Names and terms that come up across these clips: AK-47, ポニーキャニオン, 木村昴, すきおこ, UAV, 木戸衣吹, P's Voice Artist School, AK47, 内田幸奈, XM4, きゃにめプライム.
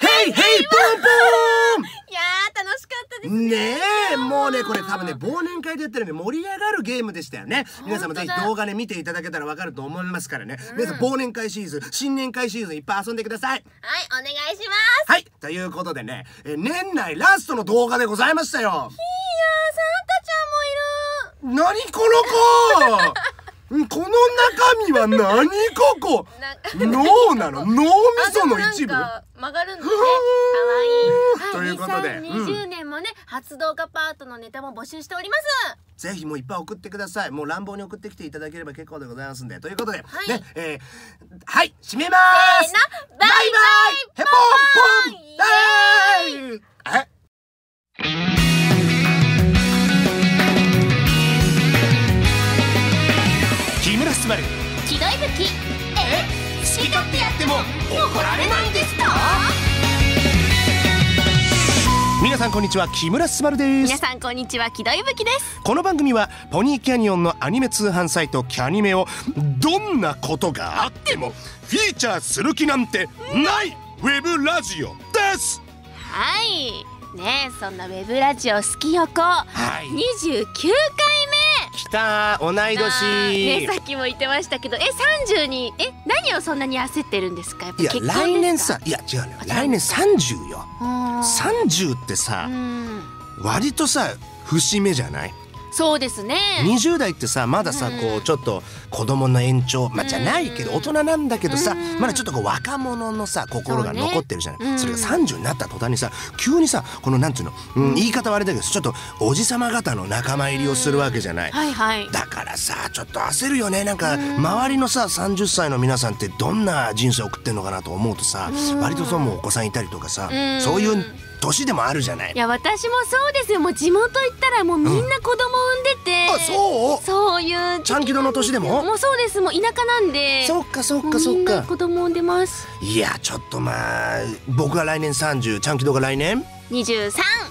ヘイヘイブンブン。いやー楽しかったですね。ねえ、もうねこれ多分ね忘年会でやってるね盛り上がるゲームでしたよね。皆様ぜひ動画で見ていただけたらわかると思いますからね。皆さん忘年会シーズン、新年会シーズンいっぱい遊んでください。はい、お願いします。はい、ということでね、年内ラストの動画でございましたよ。いやーサンタちゃんもいる。なにこの子。この中身は何ここ脳なの脳みその一部曲がるんですね。かわいい。ということで2020年もね発動化パートのネタも募集しております。ぜひもういっぱい送ってください。もう乱暴に送ってきていただければ結構でございますんで。ということでね、はい締めます。バイバイヘポンポン。えひどい武器好き勝手やっても怒られないんですか。皆さんこんにちは、木村すばるです。皆さんこんにちは、木戸伊吹です。この番組はポニーキャニオンのアニメ通販サイトキャニメをどんなことがあってもフィーチャーする気なんてないウェブラジオです。はいねえ、そんなウェブラジオ好きよこ、はい、29回目きた。同い年ね、さっきも言ってましたけど30に何をそんなに焦ってるんですか。やっぱ結婚ですか。いや来年さ、いや違うね、来年30よ。30ってさ割とさ節目じゃない。そうですね。20代ってさまださこうちょっと子供の延長まあじゃないけど大人なんだけどさまだちょっとこう若者のさ心が残ってるじゃない。それが30になった途端にさ急にさこのなんていうの言い方はあれだけどちょっとおじさま方の仲間入りをするわけじゃない。だからさちょっと焦るよね。なんか周りのさ30歳の皆さんってどんな人生を送ってんのかなと思うとさ割とそうもうお子さんいたりとかさそういう年でもあるじゃない。いや私もそうですよ。もう地元行ったらもうみんな子供産んでて、あそういうちゃんきどの年でももうそうです。もう田舎なんで。そっかそっかそっか、みんな子供産んでます。いやちょっとまあ僕が来年30、ちゃんきどが来年23。う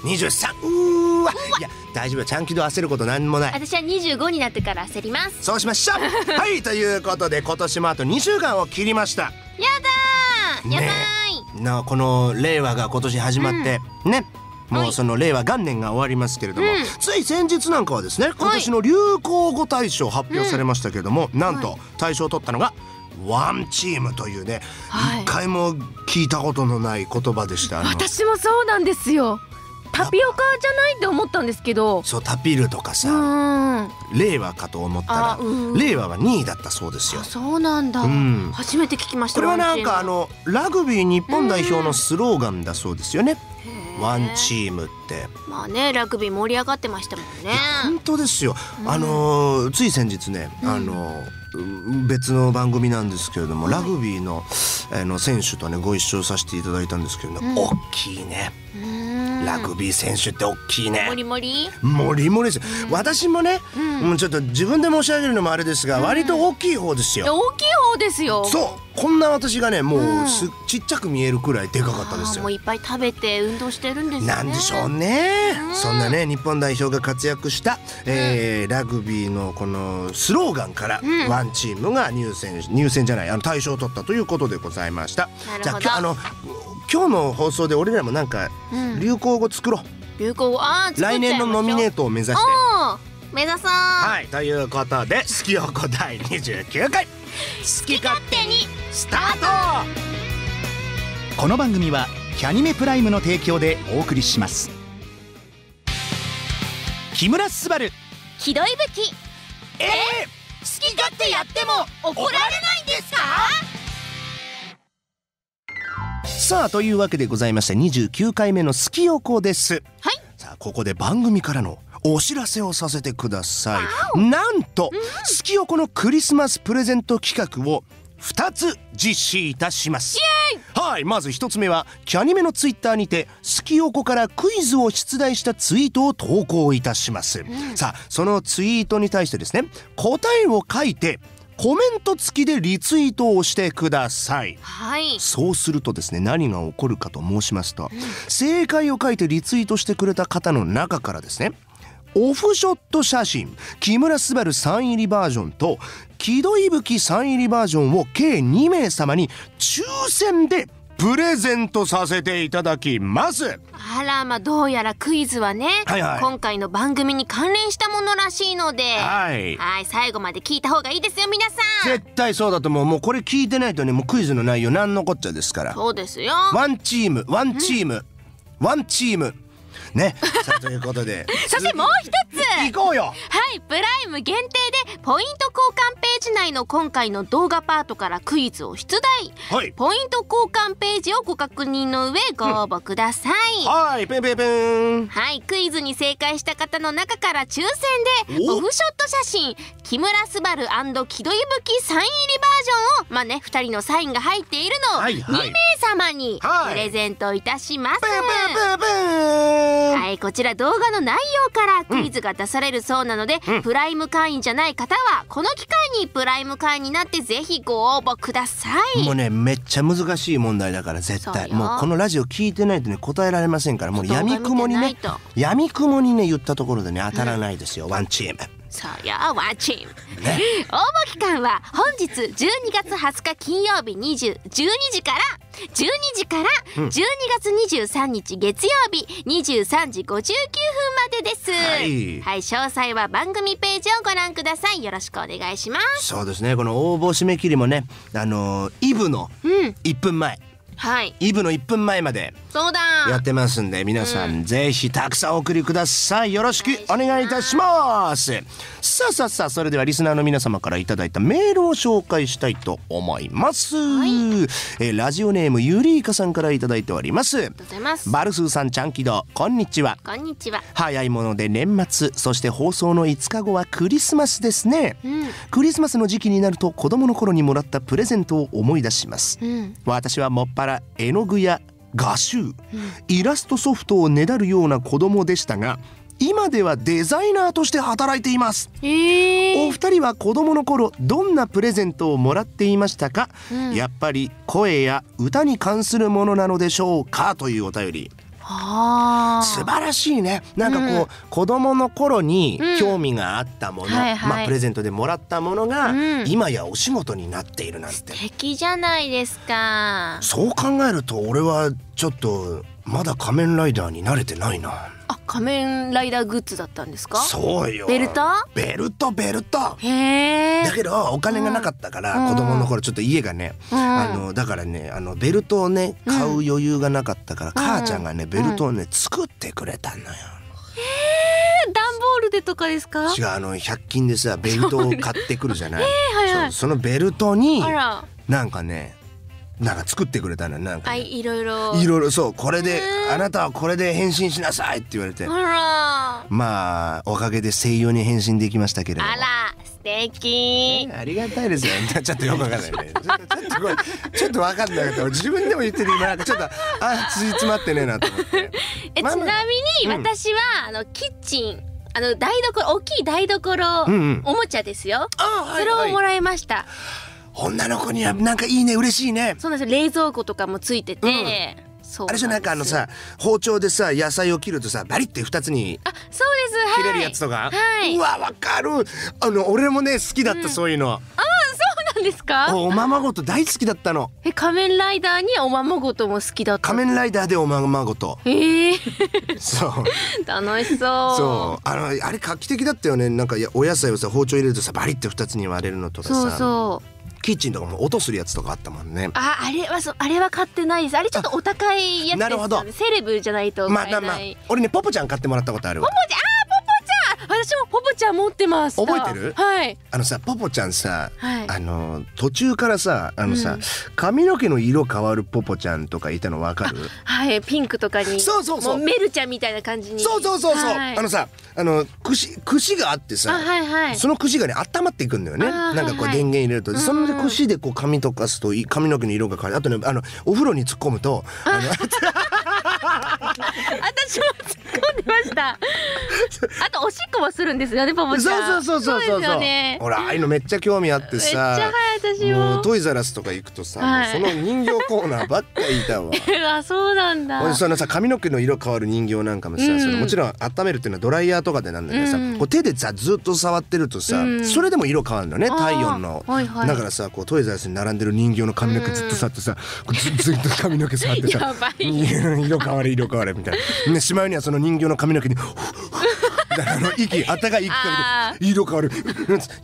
ーわ、いや大丈夫よ、ちゃんきど焦ることなんもない。私は25になってから焦ります。そうしましょう。はい、ということで今年もあと2週間を切りました。やだーやだーな。この令和が今年始まってね、もうその令和元年が終わりますけれども、つい先日なんかはですね今年の流行語大賞発表されましたけれども、なんと大賞を取ったのがワンチームというね、一回も聞いたことのない言葉でした。私もそうなんですよ。タピオカじゃないって思ったんですけど、そうタピルとかさ令和かと思ったら令和は2位だったそうですよ。そうなんだ、初めて聞きました。これはなんかラグビー日本代表のスローガンだそうですよね、ワンチームって。まあねラグビー盛り上がってましたもんね。本当ですよ。つい先日ね別の番組なんですけれどもラグビーの選手とねご一緒させていただいたんですけどね、大きいねラグビー選手って大きいね。もりもりもりもりです。私もねちょっと自分で申し上げるのもあれですが割と大きい方ですよ。大きい方ですよ。そうこんな私がねもうちっちゃく見えるくらいでかかったですよ。もういっぱい食べて運動してるんですね。なんでしょうね。そんなね日本代表が活躍したラグビーのこのスローガンからワンチームが入選じゃない大賞を取ったということでございました。じゃあ今日の放送で俺らもなんか流行語作ろう。流行語、ああ来年のノミネートを目指して目指そう。はい、ということで好きよこ第29回好き勝手にスタート。この番組はキャニメプライムの提供でお送りします。木村すばるひどい武器好き勝手やっても怒られないんですか。さあというわけでございまして29回目の好きよこです。はい。さあここで番組からのお知らせをさせてください。なんと好きよこのクリスマスプレゼント企画を2つ実施いたします。イエーイ。はい、まず1つ目はキャニメのツイッターにて好きよこからクイズを出題したツイートを投稿いたします。さあそのツイートに対してですね答えを書いてコメント付きでリツイートをしてください。はい、そうするとですね何が起こるかと申しますと、正解を書いてリツイートしてくれた方の中からですねオフショット写真木村すばるサイン入りバージョンと木戸伊吹サイン入りバージョンを計2名様に抽選でプレゼントさせていただきます。あら、まあどうやらクイズはね、はいはい、今回の番組に関連したものらしいので、はい、はい、最後まで聞いた方がいいですよ皆さん。絶対そうだと思う。もうこれ聞いてないとね、もうクイズの内容なんのこっちゃですから。そうですよ。ワンチームね、さあということでそしてもう一つ行こうよ。はい、プライム限定でポイント交換ページ内の今回の動画パートからクイズを出題、はい、ポイント交換ページをご確認の上ご応募ください、うん、はい、ペンペンペン。はい、クイズに正解した方の中から抽選でオフショット写真木村昴&木戸伊吹サイン入りバージョンを、まあね、2人のサインが入っているのを2名様にプレゼントいたします。はい、こちら動画の内容からクイズが出されるそうなので、うん、プライム会員じゃない方はこの機会にプライム会員になってぜひご応募ください。もうね、めっちゃ難しい問題だから絶対もうこのラジオ聞いてないとね答えられませんから、もう闇雲にね言ったところでね当たらないですよ、うん、ワンチーム。そうよ、ワンチーム。応募期間は本日12月20日金曜日12時から12月23日月曜日23時59分までです、はい、はい、詳細は番組ページをご覧ください。よろしくお願いします。そうですね、この応募締め切りもね、イブの1分前、うん、はい、イブの1分前までやってますんで、皆さんぜひたくさんお送りください。よろしくお願いいたします。さあそれではリスナーの皆様からいただいたメールを紹介したいと思います、はい、ラジオネームゆりいかさんからいただいております。ありがとうございます。バルスーさん、ちゃんきどう、こんにちは。こんにちは。早いもので年末、そして放送の5日後はクリスマスですね、うん、クリスマスの時期になると子供の頃にもらったプレゼントを思い出します、うん、私はもっぱら絵の具や画集、イラストソフトをねだるような子供でしたが、今ではデザイナーとして働いています、お二人は子供の頃どんなプレゼントをもらっていましたか、うん、やっぱり声や歌に関するものなのでしょうか、というお便り。素晴らしいね。なんかこう、うん、子供の頃に興味があったもの、まあプレゼントでもらったものが、うん、今やお仕事になっているなんて素敵じゃないですか。そう考えると俺はちょっとまだ仮面ライダーに慣れてないな。あ、仮面ライダーグッズだったんですか。そうよ。ベルト。へえ。だけどお金がなかったから、うん、子供の頃ちょっと家がね、うん、だからね、ベルトをね買う余裕がなかったから、うん、母ちゃんがねベルトをね作ってくれたのよ。段ボールでとかですか。違う、100均でさベルトを買ってくるじゃない。そのベルトになんかね。なんか作ってくれたのよ。なんか、ね、いろいろそう、これであなたはこれで変身しなさいって言われて、あら、まあおかげで声優に変身できましたけれども。あら素敵、ありがたいですよ。ちょっとよくわかんないね。ちょっとわかんなかった。俺自分でも言ってて今なんかちょっと辻詰まってねえなと思って。ちなみに私は、うん、キッチン。台所、大きい台所、おもちゃですよ。それをもらいました。女の子にはなんかいいね、嬉しいね。そうなんですよ。冷蔵庫とかもついてて、うん、あれじゃなんかさ包丁でさ野菜を切るとさバリって2つに切れるやつとか、はい、うわわかる。俺もね好きだった、うん、そういうの。あ、そうなんですか。おままごと大好きだったの。仮面ライダーにおままごとも好きだった。仮面ライダーでおままごと。そう。楽しそう。そう、あれ画期的だったよね。なんかお野菜をさ包丁入れるとさバリって2つに割れるのとかさ。そう。キッチンとかも音するやつとかあったもんね。あれは買ってないです。あれちょっとお高いやつですからね。セレブじゃないと買えない。俺ねポポちゃん買ってもらったことあるわ。私もポポちゃん持ってます。覚えてる？はい。ポポちゃんさ、途中からさ、髪の毛の色変わるポポちゃんとかいたのわかる？はい、ピンクとかに。そう。メルちゃんみたいな感じに。そう。櫛があってさ、その櫛がね温まっていくんだよね。なんかこう電源入れると、その櫛でこう髪とかすと髪の毛の色が変わる。あとねお風呂に突っ込むと。私も突っ込んでました。あとおしっこも顔するんですよね、ポポちゃん。そうですよね。ほらああいうのめっちゃ興味あってさ、めっちゃ私ももうトイザらスとか行くとさ、はい、もうその人形コーナーばっかりいたわ。あ、そうなんだ。そのさ髪の毛の色変わる人形なんかもさ、うん、そのもちろん温めるっていうのはドライヤーとかでなんだけどさ、うん、こう手でさずっと触ってるとさ、うん、それでも色変わるんだよね、体温の、はいはい、だからさこうトイザらスに並んでる人形の髪の毛ずっと触ってさ、うん、ずっと髪の毛触ってさ色変われ色変われみたいな、ね、しまいにはその人形の髪の毛にフッフッ息、あったかい息かけて色変わる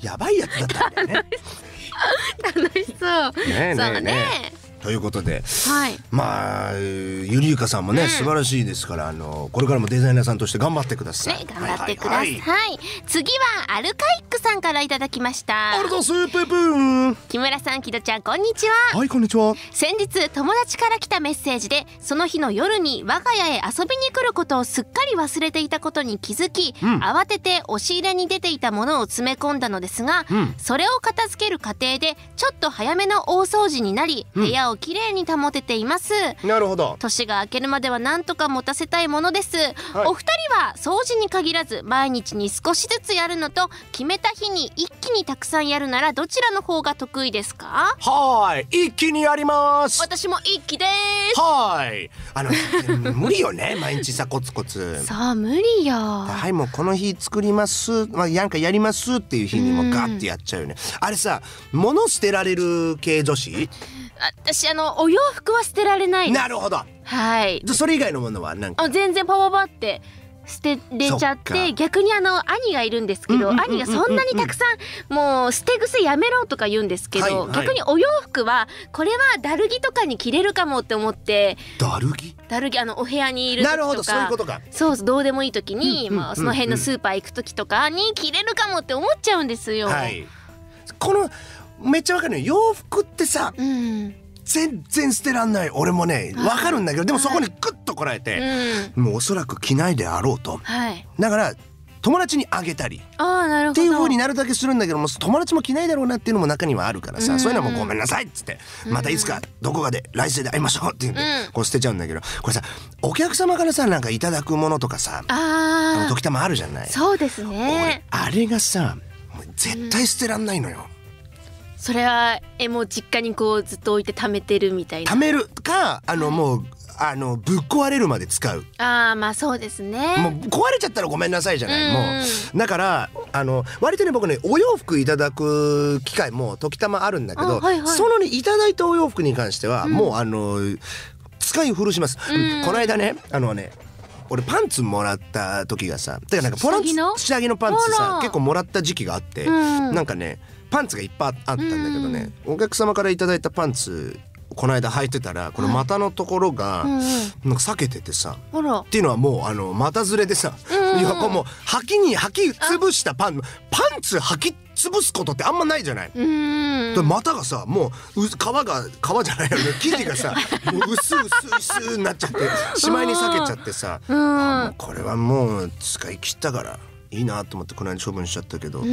やばいやつだったんだよね。楽しそう。ね。ということで、はい、まあゆりゆかさんもね、うん、素晴らしいですから、これからもデザイナーさんとして頑張ってください。ね、頑張ってください。次はアルカイックさんからいただきました。ありがとうスーププー。木村さん、木戸ちゃん、こんにちは。はい、こんにちは。先日友達から来たメッセージで、その日の夜に我が家へ遊びに来ることをすっかり忘れていたことに気づき、うん、慌てて押し入れに出ていたものを詰め込んだのですが、うん、それを片付ける過程でちょっと早めの大掃除になり、部屋を綺麗に保てています。なるほど。年が明けるまでは何とか持たせたいものです、はい、お二人は掃除に限らず毎日に少しずつやるのと決めた日に一気にたくさんやるならどちらの方が得意ですか？はい、一気にやります。私も一気です。はい、無理よね、毎日さコツコツ。そう無理よ。はい、もうこの日作ります、まあ、なんかやりますっていう日にもガッてやっちゃうよね。あれさ、物捨てられる系女子？私お洋服は捨てられないです。なるほど。はい。それ以外のものはなんか全然パワパって捨てれちゃって、逆に兄がいるんですけど、兄がそんなにたくさんもう捨て癖やめろとか言うんですけど、はい、はい、逆にお洋服はこれはダル着とかに着れるかもって思って。ダル着？ダル着、お部屋にいる時とか。なるほど、そういうことか。そうそう、どうでもいい時に、まあその辺のスーパー行く時とかに着れるかもって思っちゃうんですよ。はい。このめっちゃわかるよ、洋服ってさ、うん、全然捨てらんない。俺もねわかるんだけど、でもそこにグッとこらえて、うん、もうおそらく着ないであろうと、はい、だから友達にあげたりっていう風になるだけするんだけども、友達も着ないだろうなっていうのも中にはあるからさ、うん、そういうのもごめんなさいっつって、またいつかどこかで来世で会いましょうっていうんで、こう捨てちゃうんだけど、これさお客様からさなんかいただくものとかさ、時たまあるじゃない。そうですね。あれがさ絶対捨てらんないのよ。それはもう実家にこうずっと置いて貯めてるみたいな。貯めるかもうぶっ壊れるまで使う。ああ、まあそうですね。もう壊れちゃったらごめんなさいじゃない。もうだから割とね僕ねお洋服いただく機会も時たまあるんだけど、そのねいただいたお洋服に関してはもう使い古します。この間ね俺パンツもらった時がさ、だからなんか下着のパンツさ結構もらった時期があって、なんかねパンツがいっぱいあったんだけどね、お客様からいただいたパンツこの間履いてたら、この股のところがなんか裂けててさ、っていうのはもう股ずれでさ、いやもう履き潰したパンツ履き潰すことってあんまないじゃない。股がさもう皮じゃないよね、生地がさもう薄になっちゃってしまいに裂けちゃってさ、これはもう使い切ったからいいなと思ってこの間処分しちゃったけど、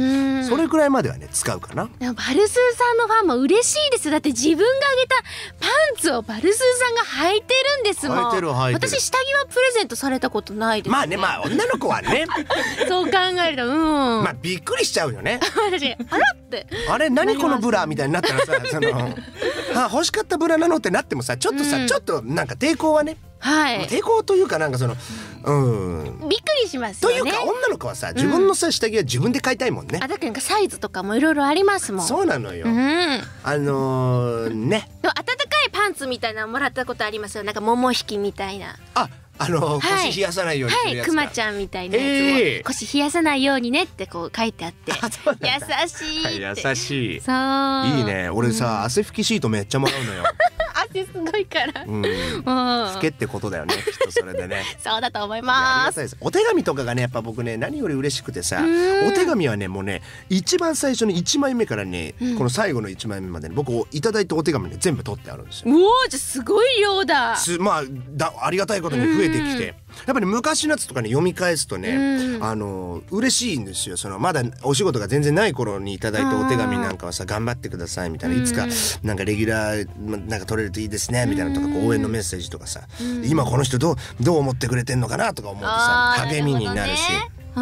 それくらいまではね使うかな。でもバルスーさんのファンも嬉しいです。だって自分があげたパンツをバルスーさんが履いてるんですもん。履いてる。私下着はプレゼントされたことないですね。まあね、まあ女の子はねそう考えるとまあびっくりしちゃうよね。私あらってあれ何このブラみたいになったらさ欲しかったブラなのってなってもさ、ちょっとなんか抵抗はね、抵抗というかなんかびっくりしますよね。というか女の子はさ自分のさ下着は自分で買いたいもんね。あ、だけどサイズとかもいろいろありますもん。そうなのよ。ね、暖かいパンツみたいなのもらったことありますよ。なんか桃引きみたいな。あ、腰冷やさないようにするやつ。はい、クマちゃんみたいなやつも腰冷やさないようにねってこう書いてあって、優しい。優しい。そう。いいね。俺さ汗拭きシートめっちゃもらうのよ。すごいから。老けってことだよね。きっとそれでね。そうだと思います。お手紙とかがね、やっぱ僕ね、何より嬉しくてさ、お手紙はね、もうね、一番最初の1枚目からね、この最後の1枚目まで僕いただいたお手紙ね、全部取ってあるんですよ。うお、じゃすごい量だ。まあありがたいことに増えてきて。やっぱり昔のやつとかね読み返すとね嬉しいんですよ。まだお仕事が全然ない頃にいただいたお手紙なんかはさ、頑張ってくださいみたいな、いつかなんかレギュラーなんか取れるといいですねみたいなとか、応援のメッセージとかさ、今この人どう思ってくれてんのかなとか思うとさ、励みになるし、そう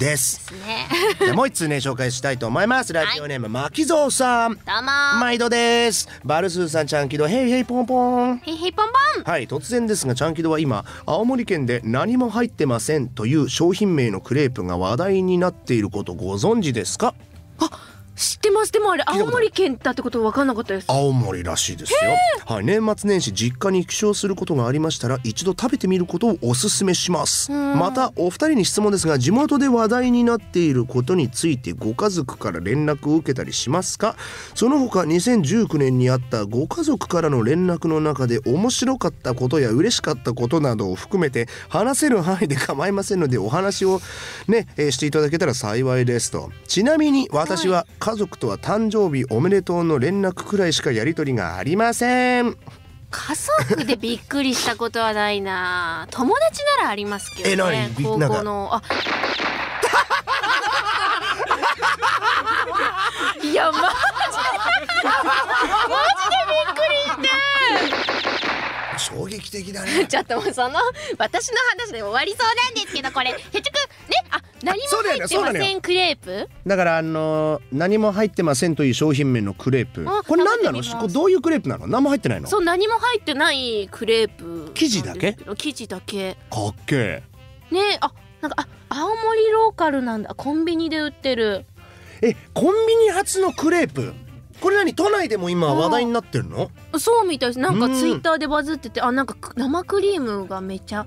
ですね。もう一つね紹介したいと思います。ラジオネーム、巻蔵さん、どうも毎度です。バルスーさん、ちゃんきど、ヘイヘイポンポン、ヘイヘイポンポン。はい、突然ですがちゃんきどは今青森県で何も入ってませんという商品名のクレープが話題になっていることご存知ですか？あ、知ってます。でもあれ青森県だってこと分かんなかったです。青森らしいですよ。はい、年末年始実家に帰省することがありましたら一度食べてみることをおすすめします。またお二人に質問ですが、地元で話題になっていることについてご家族から連絡を受けたりしますか？その他2019年にあったご家族からの連絡の中で面白かったことや嬉しかったことなどを含めて話せる範囲で構いませんのでお話をね、していただけたら幸いですと。ちなみに私は家族とは誕生日おめでとうの連絡くらいしかやり取りがありません。家族でびっくりしたことはないな。友達ならありますけどね。高校のあいやマジでマジでびっくりして衝撃的だね。ちょっともうその私の話で終わりそうなんですけど、これ結局ね、あ、何も入ってませんクレープだから、何も入ってませんという商品名のクレープ、これ何なの？どういうクレープなの？何も入ってないの？そう、何も入ってないクレープ、生地だけ？生地だけ。かっけえね。あ、なんか青森ローカルなんだ。コンビニで売ってる。え、コンビニ初のクレープ、これ何？都内でも今話題になってるの？そうみたいです。なんかツイッターでバズってて、あ、なんか生クリームがめちゃ、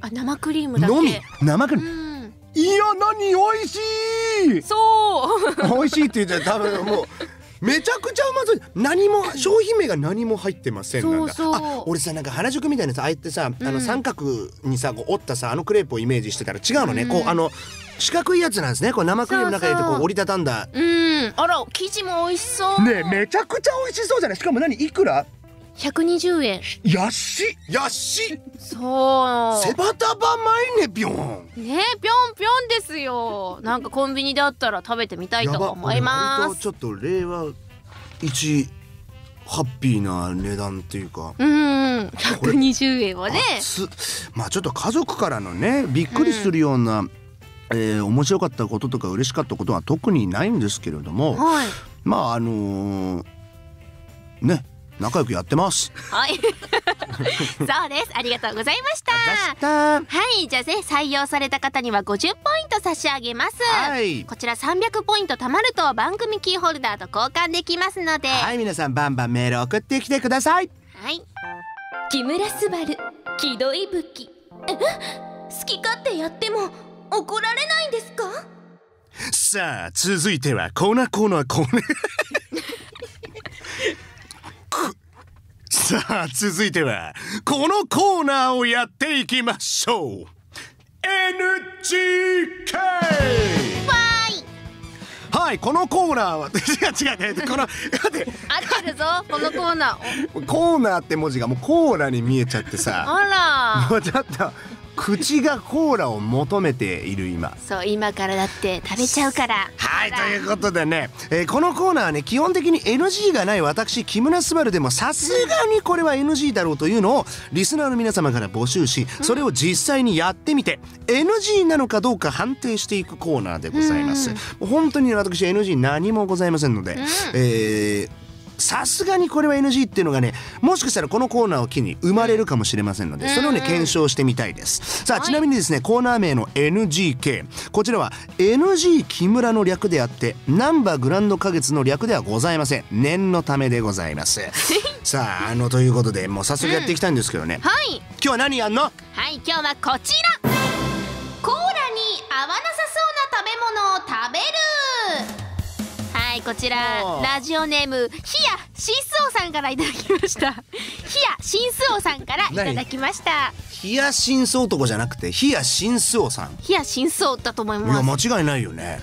あ、生クリームだけのみ、生クリーム、いや何おいしい。そうおいしいって言ったら多分もうめちゃくちゃうまそう。何も商品名が何も入ってませんなんだ。そうそう。あ、俺さ、なんか原宿みたいなさ、ああやってさ、三角にさこう折ったさ、あのクレープをイメージしてたら違うのね。こう四角いやつなんですね。こう生クリームの中に入れてこう折りたたんだ。あら、生地も美味しそう。ねえ、めちゃくちゃ美味しそうじゃない。しかも何いくら？120円。安い安い。そう。セバタバマイネピョン。ねえ、ピョンピョンですよ。なんかコンビニであったら食べてみたいと思います。ちょっと令和一ハッピーな値段っていうか。120円はね。まあちょっと家族からのね、びっくりするような。面白かったこととか嬉しかったことは特にないんですけれども、はい、まあね、仲良くやってます。はい、そうです。ありがとうございました。はい、じゃあね、採用された方には50ポイント差し上げます。はい、こちら300ポイント貯まると番組キーホルダーと交換できますので、はい、皆さんバンバンメール送ってきてください。はい。木村昴、木戸伊吹、好き勝手やっても。怒られないんですか？さあ続いてはコーナーさあ続いてはこのコーナーをやっていきましょう。 NGK。 はい、このコーナーは違うこの待って合ってるぞこのコーナー。コーナーって文字がもうコーラに見えちゃってさあら、もうちょっと口がコーラを求めている今。そう、今からだって食べちゃうから。はい、ということでね、このコーナーはね基本的に NG がない私木村昴でもさすがにこれは NG だろうというのをリスナーの皆様から募集し、それを実際にやってみて NG なのかどうか判定していくコーナーでございます。本当に私 NG 何もございませんので、さすがにこれは NG っていうのがね、もしかしたらこのコーナーを機に生まれるかもしれませんので、それをね検証してみたいです。さあちなみにですね、コーナー名の NGK、 こちらは NG 木村の略であってなんばグランド花月の略ではございません。念のためでございますさあということでもう早速やっていきたいんですけどね、はい、今日は何やんの？はい、今日はこちら、コーラに合わなさそうな食べ物を食べる。はい、こちらラジオネームひやしんすおさんからいただきましたひやしんす男じゃなくてひやしんすおさん、ひやしんすおだと思います。いや間違いないよね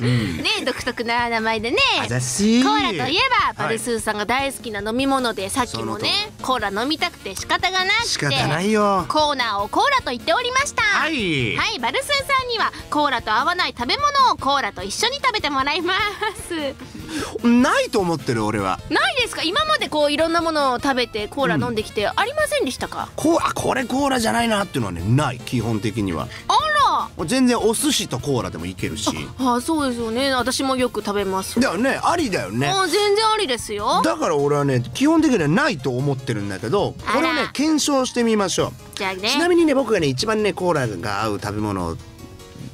ね、独特な名前でね。コーラといえばバルスーさんが大好きな飲み物で、さっきもねコーラ飲みたくて仕方がなくて、仕方ないよコーナーをコーラと言っておりました。はい、バルスーさんにはコーラと合わない食べ物をコーラと一緒に食べてもらいますないと思ってる俺は。ないですか？今までこういろんなものを食べてコーラ飲んできてありませんでしたか？これコーラじゃないなっていうのはねない、基本的には。あら、もう全然お寿司とコーラでもいけるし。ああ、そうですよね。私もよく食べます。だよね、ありだよね。もう全然ありですよ。だから俺はね、基本的にはないと思ってるんだけど、これをね検証してみましょう。じゃあね、ちなみにね、僕がね一番ねコーラが合う食べ物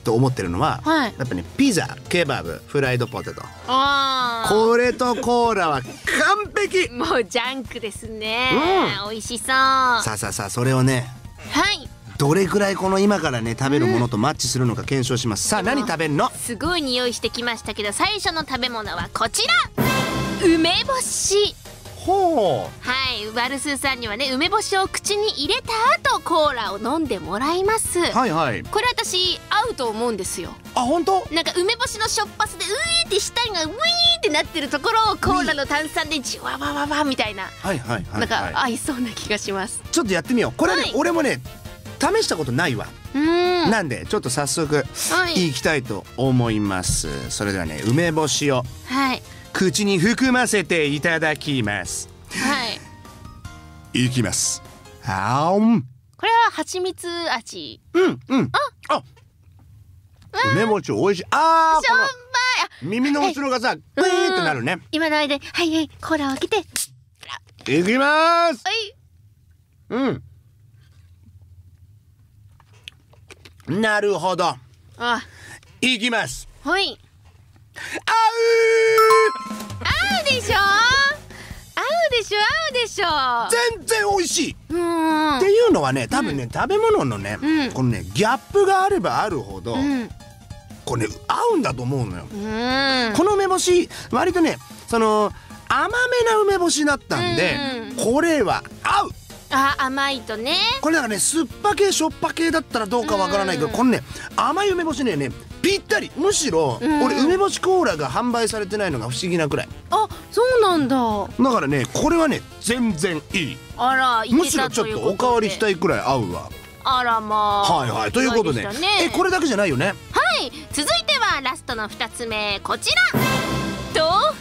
と思ってるのは、はい、やっぱねピザ、ケバブ、フライドポテト、これとコーラは完璧。もうジャンクですね、うん、美味しそう。さあさあさあ、それをね、はい、どれくらいこの今からね食べるものとマッチするのか検証します、うん、さあ何食べんの？すごい匂いしてきましたけど、最初の食べ物はこちら、梅干し。ほう、はい、ワルスーさんにはね梅干しを口に入れた後コーラを飲んでもらいます。はいはい、これ私合うと思うんですよ。あ、本当？なんか梅干しのしょっぱさでうーって舌がうぃーってなってるところをコーラの炭酸でじわわわわみたいな、はいはいはい、なんか合いそうな気がします。ちょっとやってみようこれね、はい、俺もね試したことないわ。なんでちょっと早速、はい、いきたいと思います。それではね、梅干しを、はい、口に含ませていただきます。はい、いきます。あーん、これは蜂蜜味。うんうん、あ、梅干しおいしい。あー、しょっぱい。耳の後ろがさ、ブイーってなるね。今の間、はいはい、コーラを開けていきます。はい、うん、なるほど。あ、いきます。はい。合うでしょ。合うでしょ。合うでしょ。全然美味しい。っていうのはね、多分ね、食べ物のね、このね、ギャップがあればあるほど、これね、合うんだと思うのよ。この梅干し、割とね、その甘めな梅干しだったんで、これは合う。あ、甘いとね。これだからね、酸っぱ系しょっぱ系だったらどうかわからないけど、このね甘い梅干しにはねぴったり。むしろ俺梅干しコーラが販売されてないのが不思議なくらい。あ、そうなんだ。だからね、これはね全然いい。あら、いけたということで。むしろちょっとおかわりしたいくらい合うわ。あらまあ、はいはい、ということで、え、これだけじゃないよね。はい、続いてはラストの2つ目、こちら、豆腐。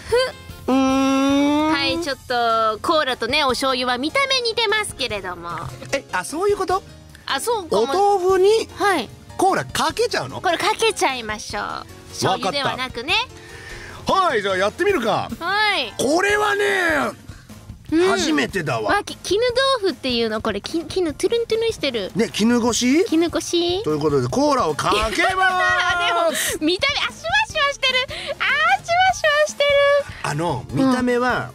はい、ちょっとコーラとねお醤油は見た目似てますけれども。え、あ、そういうこと？あ、そうかも。お豆腐にコーラかけちゃうの？これかけちゃいましょう。醤油ではなくね。はい、じゃあやってみるか。はい、これはね初めてだわ。絹豆腐っていうの、これ絹トゥルントゥルンしてるね。絹ごし？絹ごしということでコーラをかけます。でも見た目、あ、シュワシュワしてる。あー、シュワシュワしてる。あの見た目は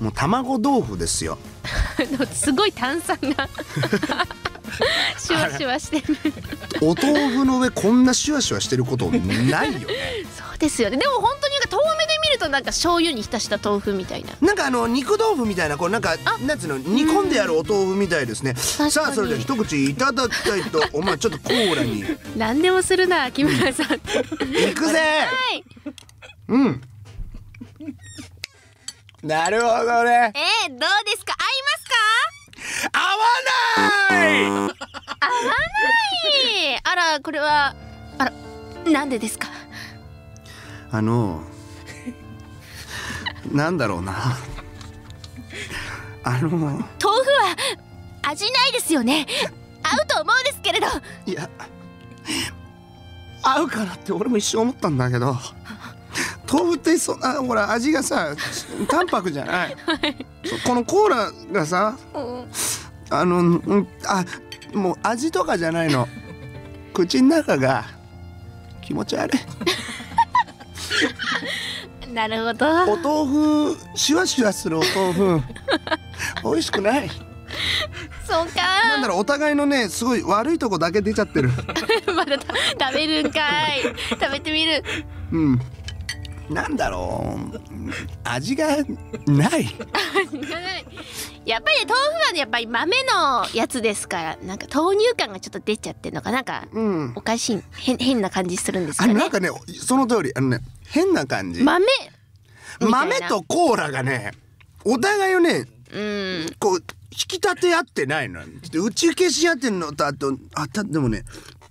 もう卵豆腐ですよ。すごい炭酸がシュワシュワしてる。お豆腐の上こんなシュワシュワしてることないよね。そうですよね。でも本当に遠目で見るとなんか醤油に浸した豆腐みたいな。なんかあの肉豆腐みたいな、こうなんかなんつうの、煮込んであるお豆腐みたいですね。さあ、それでは一口いただきたいと。お前ちょっとコーラに何でもするな木村さん。いくぜ。うん、なるほどね。どうですか、合いますか？合わない。合わない。あら、これは、あら、なんでですか？なんだろうな。豆腐は味ないですよね。合うと思うんですけれど。いや、合うかなって俺も一生思ったんだけど。豆腐ってそんな、ほら味がさ淡白じゃない、はい、このコーラがさ、もう味とかじゃないの。口の中が気持ち悪い。なるほど。お豆腐、シュワシュワするお豆腐美味しくない。そうか。なんだろう、お互いのねすごい悪いとこだけ出ちゃってる。まだ食べるんかい。食べてみる。うん、なんだろう、味がない。やっぱり、ね、豆腐はねやっぱり豆のやつですから、なんか豆乳感がちょっと出ちゃってるのかなんか、おかしい、変な感じするんですかね。なんかね、その通り、変な感じ。豆とコーラがねお互いをね、こう引き立て合ってないの。打ち消し合ってんのと、あと、あ、でもね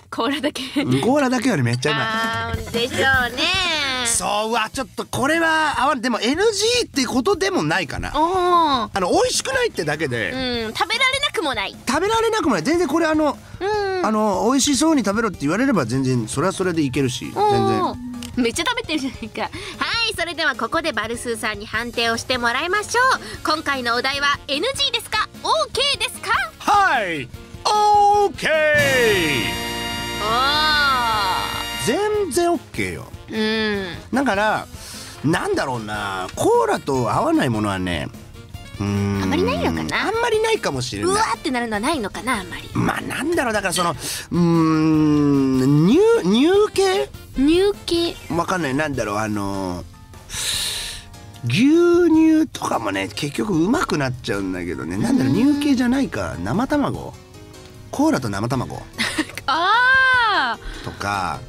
コーラだけコーラだけよりめっちゃうまいでしょうね。そうわ、ちょっとこれは合わん。でも NG ってことでもないかな。美味しくないってだけで、食べられなくくもない、食べられなくもない。全然これ美味しそうに食べろって言われれば全然それはそれでいけるし、全然めっちゃ食べてるじゃないか。はい、それではここでバルスーさんに判定をしてもらいましょう。今回のお題は NG ですか OK ですか？はい、 OK。 全然 OK よ。だからなんだろうな、コーラと合わないものはね、あんまりないのかな。あんまりないかもしれない。うわーってなるのはないのかな、あんまり。まあなんだろう、だからその乳系わかんない、なんだろう、牛乳とかもね結局うまくなっちゃうんだけどね。なんだろう、乳系じゃないか、生卵、コーラと生卵あーとか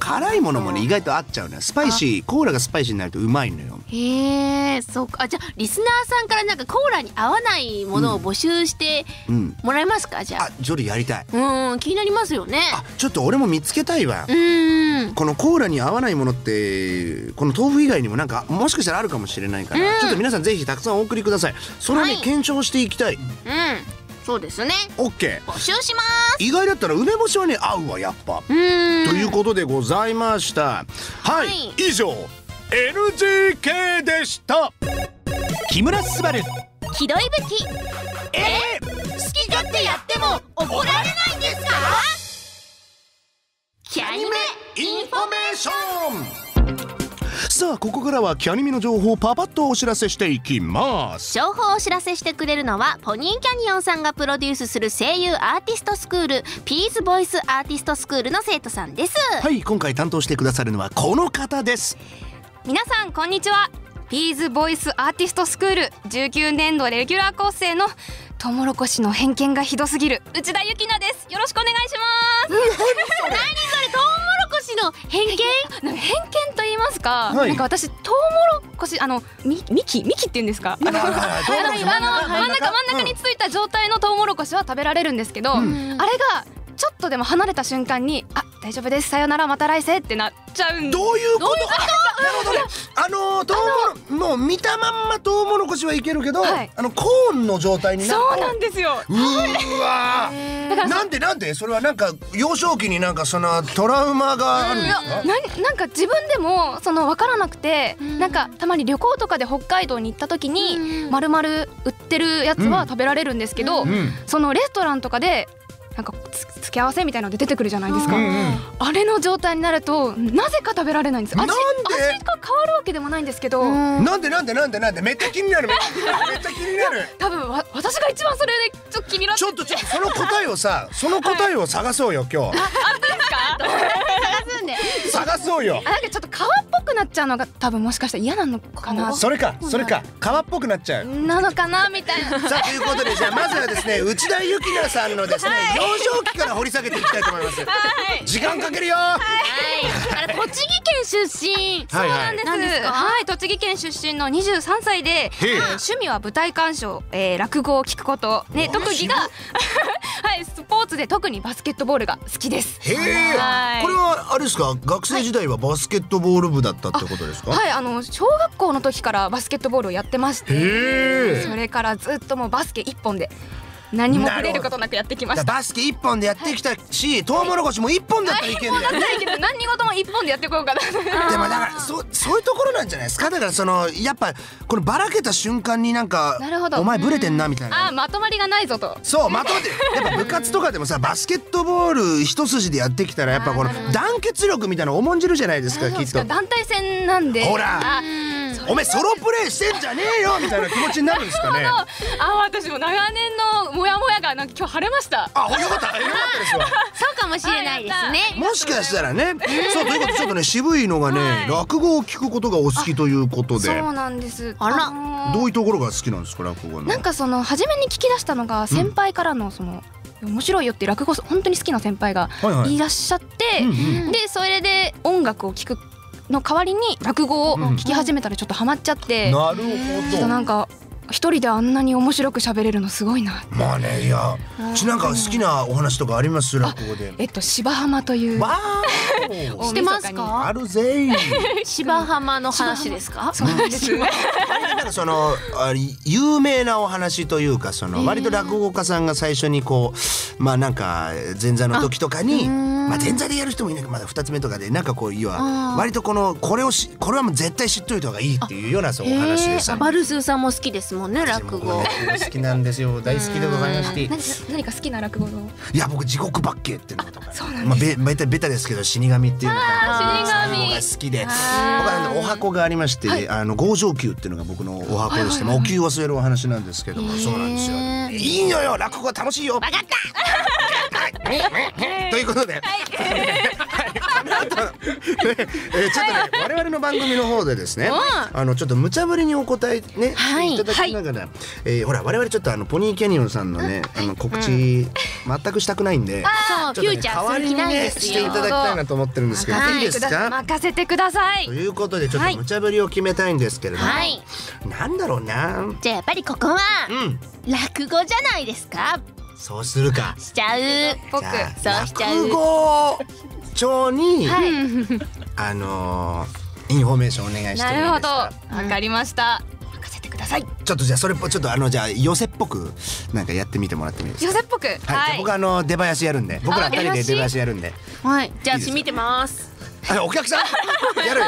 辛いものもね意外と合っちゃうね。スパイシー、コーラがスパイシーになるとうまいのよ。へえ、そうか。じゃあリスナーさんからなんかコーラに合わないものを募集してもらえますか？じゃあジョリーやりたい。気になりますよね。あ、ちょっと俺も見つけたいわ。このコーラに合わないものってこの豆腐以外にもなんかもしかしたらあるかもしれないから、ちょっと皆さんぜひたくさんお送りください。それをね検証していきたい。そうですね。オッケー。募集します。意外だったら梅干しはね合うわ、やっぱ。ということでございました。はい、以上 NGK でした。木村昴、木戸伊吹。好き勝手やっても怒られないんですか？キャニメインフォメーション。さあ、ここからはキャニメの情報をパパッとお知らせしていきます。情報をお知らせしてくれるのはポニーキャニオンさんがプロデュースする声優アーティストスクール、ピースボイスアーティストスクールの生徒さんです。はい、今回担当してくださるのはこの方です。皆さんこんにちは。ピースボイスアーティストスクール19年度レギュラー構成のトウモロコシの偏見がひどすぎる内田ゆきなです。よろしくお願いします。何それトウモロコシの偏見？偏見と言いますか、なんか私トウモロコシ幹っていうんですか、真ん中についた状態のトウモロコシは食べられるんですけど、あれがちょっとでも離れた瞬間に、あ、大丈夫です、さよなら、また来世ってなっちゃうん。どういうこと？なるほどね。もう見たまんまトウモロコシはいけるけど、コーンの状態になる。そうなんですよ。うわ。なんでそれはなんか幼少期になんかそのトラウマがあるんですか？なんか自分でもその分からなくて、なんかたまに旅行とかで北海道に行った時に丸々売ってるやつは食べられるんですけど、そのレストランとかでなんか付け合わせみたいなので出てくるじゃないですか。あれの状態になるとなぜか食べられないんです。味が変わるわけでもないんですけど、なんでめっちゃ気になる、多分私が一番それでちょっと気になって、ちょっとその答えを探そうよ今日。あ、どうですか？探そうよ。なんかちょっと皮っぽくなっちゃうのが多分もしかしたら嫌なのかな。それか皮っぽくなっちゃうなのかなみたいな。さあ、ということで、じゃあまずはですね内田ゆきなさんのですね幼少期から掘り下げていきたいと思います。時間かけるよ。栃木県出身。そうなんです。はい、栃木県出身の23歳で、趣味は舞台鑑賞、落語を聞くことね、特技がはい、スポーツで特にバスケットボールが好きです。へえ。これはあれですか、学生時代はバスケットボール部だったってことですか？はい、小学校の時からバスケットボールをやってまして、それからずっともうバスケ一本で何も触れることなくやってきました。バスケ一本でやってきたし、トウモロコシも一本だったらいけんだよね。何事も一本でやってこようかな。でもだからそういうところなんじゃないですか。だからそのやっぱこのばらけた瞬間になんかお前ブレてんなみたいな、まとまりがないぞと。そう、まとまってやっぱ部活とかでもさ、バスケットボール一筋でやってきたらやっぱこの団結力みたいなの重んじるじゃないですか、きっと。団体戦なんで、ほらお前ソロプレイしてんじゃねえよみたいな気持ちになるんですかね。あ、私も長年のモヤモヤがなんか今日晴れました。あ、よかった、よかったですわ。そうかもしれないですね。もしかしたらね。そう、ということでちょっとね渋いのがね、落語を聞くことがお好きということで。そうなんです。あら、どういうところが好きなんですか、落語の。なんかその初めに聞き出したのが先輩からのその面白いよって落語本当に好きな先輩がいらっしゃって、でそれで音楽を聞くの代わりに落語を聞き始めたらちょっとハマっちゃって、なるほど。ちょっとなんか一人であんなに面白く喋れるのすごいな。まあね、いや、なんか好きなお話とかあります？落語で。芝浜という。わあ、してますか？あるぜ。芝浜の話ですか？そうです。その有名なお話というか、その割と落語家さんが最初にこうまあなんか前座の時とかに、まあ前座でやる人もいないけどまだ2つ目とかでなんかこう要は割とこのこれはもう絶対知っといた方がいいっていうようなそうお話でしたね。バルスーさんも好きですもんね、落語。好きなんですよ、大好きでございまして。何か好きな落語の？いや僕地獄ばっけっていうのとか、まあベタですけど死神っていうのが好きで、僕はお箱がありまして、強情球っていうのが僕のお箱でして、お灸を据えるお話なんですけども、そうなんですよ。いいよよ、落語は楽しいよ。わかった。ということで。ちょっとね我々の番組の方でですね、ちょっと無茶ぶりにお答えねいただきながら、ほら我々ちょっとポニーキャニオンさんのね告知全くしたくないんで、ちょっとね代わりにねしていただきたいなと思ってるんですけど、いいですか？任せてください。ということでちょっと無茶ぶりを決めたいんですけれども、なんだろうな。じゃあやっぱりここは落語じゃないですか？そうするか。しちゃう。僕そうしちゃう。落語長に、インフォメーションお願いしてもいいですか？なるほど、わかりました。任せてください。ちょっとじゃあそれっぽちょっとじゃあ寄せっぽくなんかやってみてもらってもいいですか？寄せっぽく。はい。僕出囃子やるんで、僕ら二人で出囃子やるんで。はい。じゃあ私見てます。お客さんやるよ。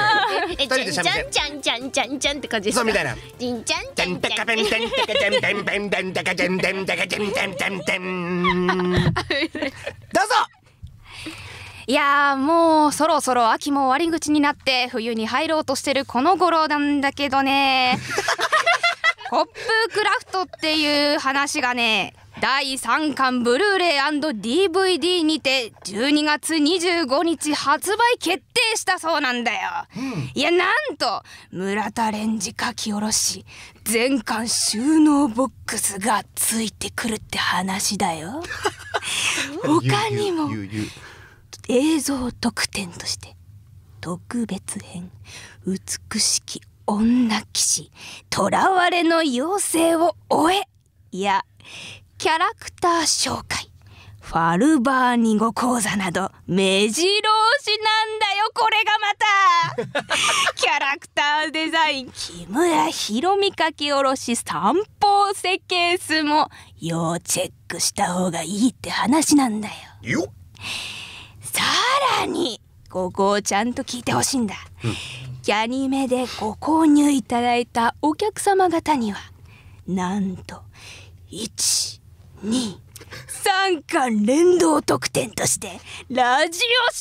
二人でしゃべって。じゃんじゃんじゃんじゃんって感じ。そうみたいな。じんじゃんじゃんじゃんじゃんじゃんじゃんじゃんじゃんじゃんじゃんじゃんじゃんじゃんじゃんじゃんじゃん。どうぞ。いやーもうそろそろ秋も終わり口になって冬に入ろうとしてるこの頃なんだけどねポップクラフトっていう話がね第3巻ブルーレイ&DVD にて12月25日発売決定したそうなんだよ、いやなんと村田蓮司書き下ろし全巻収納ボックスがついてくるって話だよ他にも映像特典として特別編「美しき女騎士囚われの妖精を追え」やキャラクター紹介「ファルバーニ語講座」など目白押しなんだよこれがまたキャラクターデザイン木村博美書き下ろし三方設計図も要チェックした方がいいって話なんだよ。よさらにここをちゃんと聞いてほしいんだ、キャニメでご購入いただいたお客様方にはなんと 1,2,3 巻連動特典としてラジオ CD がつい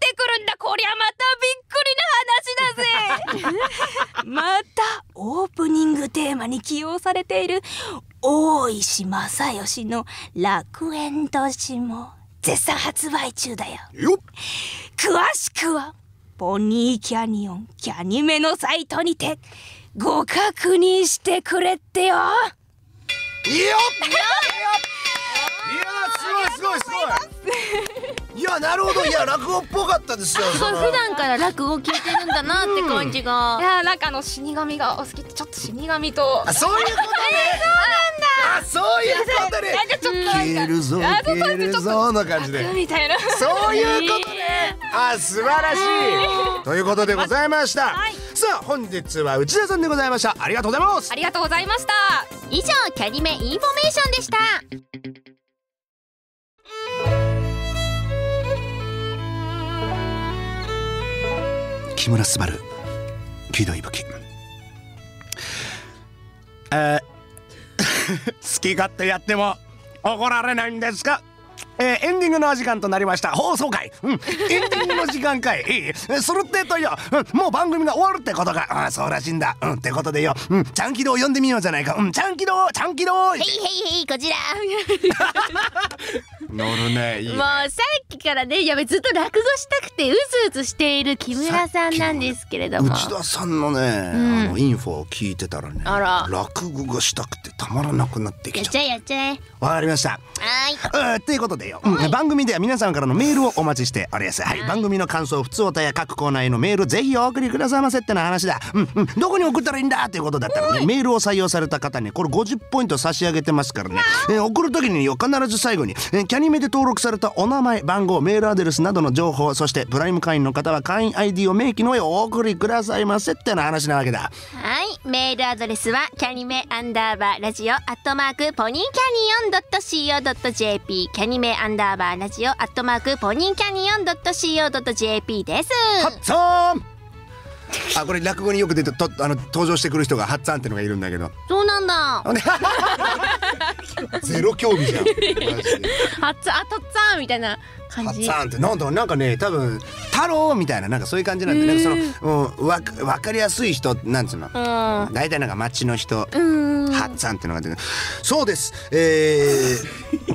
てくるんだ。こりゃまたびっくりな話だぜまたオープニングテーマに起用されている大石正義の「楽園都市」も絶賛発売中だよ。詳しくはポニーキャニオンキャニメのサイトにてご確認してくれってよ。いいよ。いやすごいすごいすごい。いやなるほど、いや落語っぽかったですよ。普段から落語聞いてるんだなって感じが。いやなんか死神がお好きってちょっと死神と。あそういうことね。あ、そういうことで消えるぞ消えるぞの感じでみたいな、そういうことね。あ、素晴らしいということでございました。さあ本日は内田さんでございました。ありがとうございます。ありがとうございました。以上キャニメインフォメーションでした。木村昴、喜怒伊吹、好き勝手やっても怒られないんですか？エンディングのお時間となりました。放送回、エンディングの時間かいするってとよ、もう番組が終わるってことか。ああそうらしいんだ、ってことでよ、ちゃんきどう呼んでみようじゃないか。ちゃんきどう、ちゃんきどう、へいへいへい、こちら乗るね。いいね。もうさっきからね、やべずっと落語したくてうずうずしている木村さんなんですけれども、内田さんのね、インフォを聞いてたらね、落語がしたくてたまらなくなってきちゃう。やっちゃえやっちゃえ。わかりました。はい。はいということでよ、番組では皆さんからのメールをお待ちしております。番組の感想、普通おたや各コーナーへのメール、ぜひお送りくださいませってな話だ。どこに送ったらいいんだっていうことだったらね、メールを採用された方にこれ50ポイント差し上げてますからね、送る時によ必ず最後にキャニメで登録されたお名前、番号、メールアドレスなどの情報、そしてプライム会員の方は会員 ID を明記の上お送りくださいませってな話なわけだ。はい、メールアドレスはキャニメ_ラジオ@ポニーキャニオン.co.jp、キャニメ_ラジオ@ポニーキャニオン.co.jp です。ハッツァン。あ、これ落語によく出てと登場してくる人がハッツァンってのがいるんだけど。そうなんだ。ゼロ興味じゃん。ハッツァン、トッツァンみたいな感じ。ハッツァンってなんだろう、なんかね、多分太郎みたいな、なんかそういう感じなんで、なんかそのわかりやすい人なんつうの。大体なんか街の人。ハッツァンってのが出て。そうです。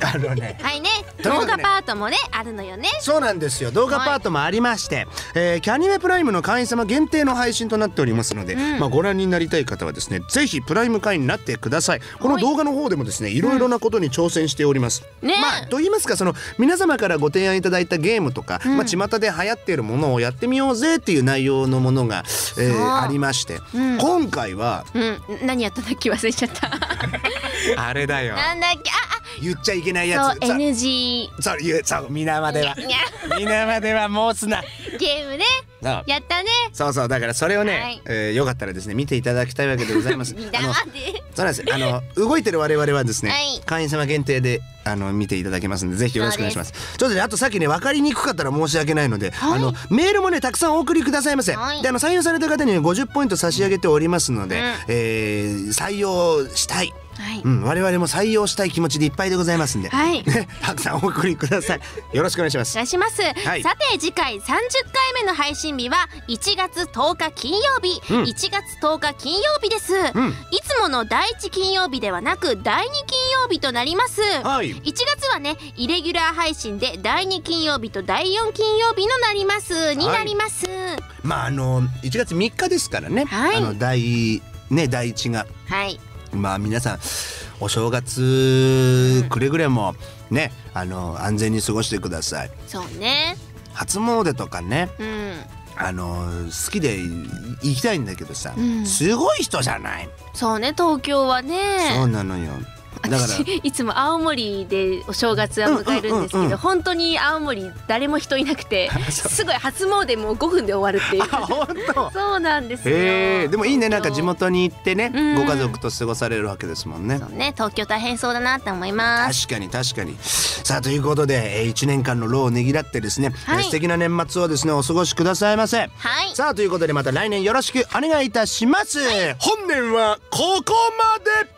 あのね。はいね。動画パートもねあるのよね。そうなんですよ。動画パートもありまして、キャニメプライムの会員様限定の配信となっておりますので、まあご覧になりたい方はですね、ぜひプライム会員になってください。この動画の方でもですね、いろいろなことに挑戦しております。まあと言いますか、その皆様からご提案いただいたゲームとか、まあ巷で流行っているものをやってみようぜっていう内容のものがありまして、今回は何やったんだっけ忘れちゃった。あれだよ。なんだっけ、言っちゃいけないやつ。NG。そういうそう、皆までは申すな。ゲームね。やったね。そうそう、だからそれをね、よかったらですね見ていただきたいわけでございます。そうなんです。動いてる我々はですね、会員様限定で見ていただけますので、ぜひよろしくお願いします。ちょっとね、あとさっきね分かりにくかったら申し訳ないので、メールもねたくさんお送りくださいませ。で、採用された方に50ポイント差し上げておりますので、採用したい。我々も採用したい気持ちでいっぱいでございますんで、たくさんお送りください。よろしくお願いします。お願いします。さて、次回30回目の配信日は1月10日金曜日、1月10日金曜日です。いつもの第1金曜日ではなく第2金曜日となります。1月はねイレギュラー配信で第2金曜日と第4金曜日のなります。になります。まあ1月3日ですからね。第1が。はい。まあ皆さんお正月くれぐれもね、安全に過ごしてください。そうね。初詣とかね、好きで行きたいんだけどさ、すごい人じゃない。そうね、東京はね。そうなのよ。私いつも青森でお正月は迎えるんですけど、本当に青森誰も人いなくて、すごい初詣も5分で終わるっていう。あ、本当。そうなんですよ。でもいいね、なんか地元に行ってね、ご家族と過ごされるわけですもんね。そうね、東京大変そうだなって思います。確かに確かに。さあ、ということで1年間の労をねぎらってですね、素敵な年末をですねお過ごしくださいませ。さあ、ということでまた来年よろしくお願いいたします。本年はここまで。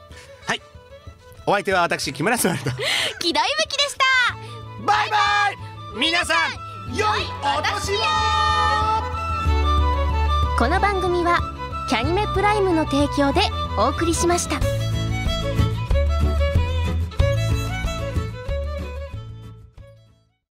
お相手は私、木村昴と木戸伊吹でした。バイバイ。皆さん、良いお年を。この番組はキャニメプライムの提供でお送りしました。